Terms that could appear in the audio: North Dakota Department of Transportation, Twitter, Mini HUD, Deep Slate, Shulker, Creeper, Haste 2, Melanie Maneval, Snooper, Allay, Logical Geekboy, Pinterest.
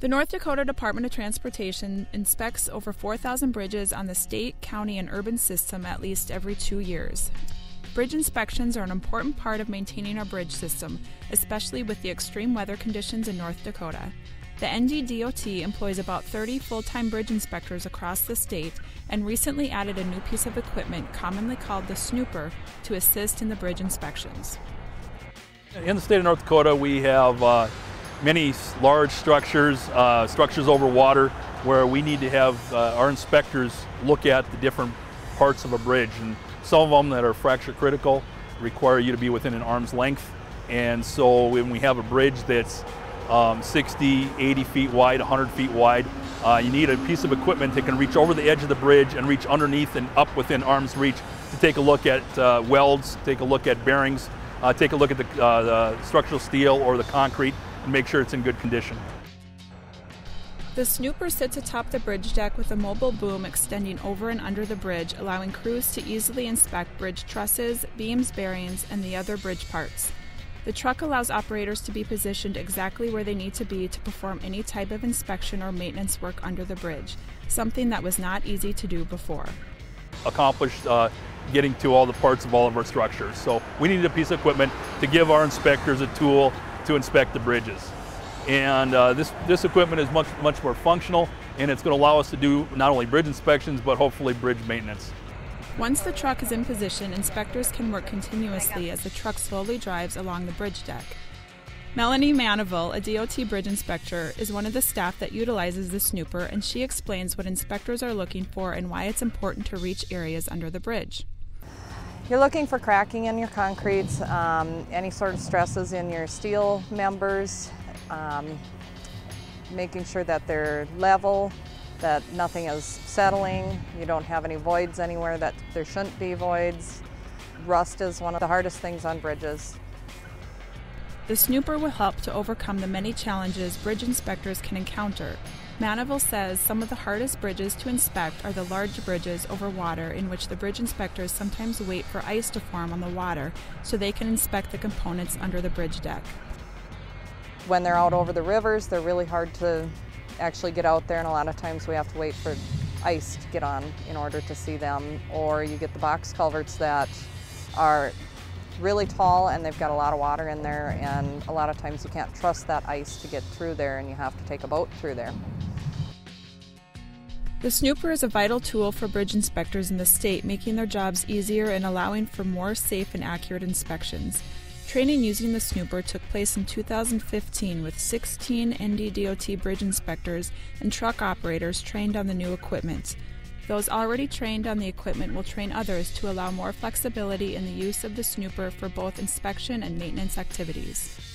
The North Dakota Department of Transportation inspects over 4,000 bridges on the state, county, and urban system at least every 2 years. Bridge inspections are an important part of maintaining our bridge system, especially with the extreme weather conditions in North Dakota. The NDDOT employs about 30 full-time bridge inspectors across the state and recently added a new piece of equipment, commonly called the Snooper, to assist in the bridge inspections. In the state of North Dakota, we have many large structures, structures over water, where we need to have our inspectors look at the different parts of a bridge. And some of them that are fracture critical require you to be within an arm's length. And so when we have a bridge that's 60, 80 feet wide, 100 feet wide, you need a piece of equipment that can reach over the edge of the bridge and reach underneath and up within arm's reach to take a look at welds, take a look at bearings, take a look at the structural steel or the concrete and make sure it's in good condition. The Snooper sits atop the bridge deck with a mobile boom extending over and under the bridge, allowing crews to easily inspect bridge trusses, beams, bearings, and the other bridge parts. The truck allows operators to be positioned exactly where they need to be to perform any type of inspection or maintenance work under the bridge, something that was not easy to do before. Accomplished getting to all the parts of all of our structures. So we needed a piece of equipment to give our inspectors a tool to inspect the bridges. And this equipment is much more functional, and it's going to allow us to do not only bridge inspections, but hopefully bridge maintenance. Once the truck is in position, inspectors can work continuously as the truck slowly drives along the bridge deck. Melanie Maneval, a DOT bridge inspector, is one of the staff that utilizes the Snooper, and she explains what inspectors are looking for and why it's important to reach areas under the bridge. You're looking for cracking in your concretes, any sort of stresses in your steel members, making sure that they're level, that nothing is settling, you don't have any voids anywhere that there shouldn't be voids. Rust is one of the hardest things on bridges. The Snooper will help to overcome the many challenges bridge inspectors can encounter. Maneval says some of the hardest bridges to inspect are the large bridges over water, in which the bridge inspectors sometimes wait for ice to form on the water so they can inspect the components under the bridge deck. When they're out over the rivers, they're really hard to actually get out there, and a lot of times we have to wait for ice to get on in order to see them. Or you get the box culverts that are really tall and they've got a lot of water in there, and a lot of times you can't trust that ice to get through there and you have to take a boat through there. The Snooper is a vital tool for bridge inspectors in the state, making their jobs easier and allowing for more safe and accurate inspections. Training using the Snooper took place in 2015 with 16 NDDOT bridge inspectors and truck operators trained on the new equipment. Those already trained on the equipment will train others to allow more flexibility in the use of the Snooper for both inspection and maintenance activities.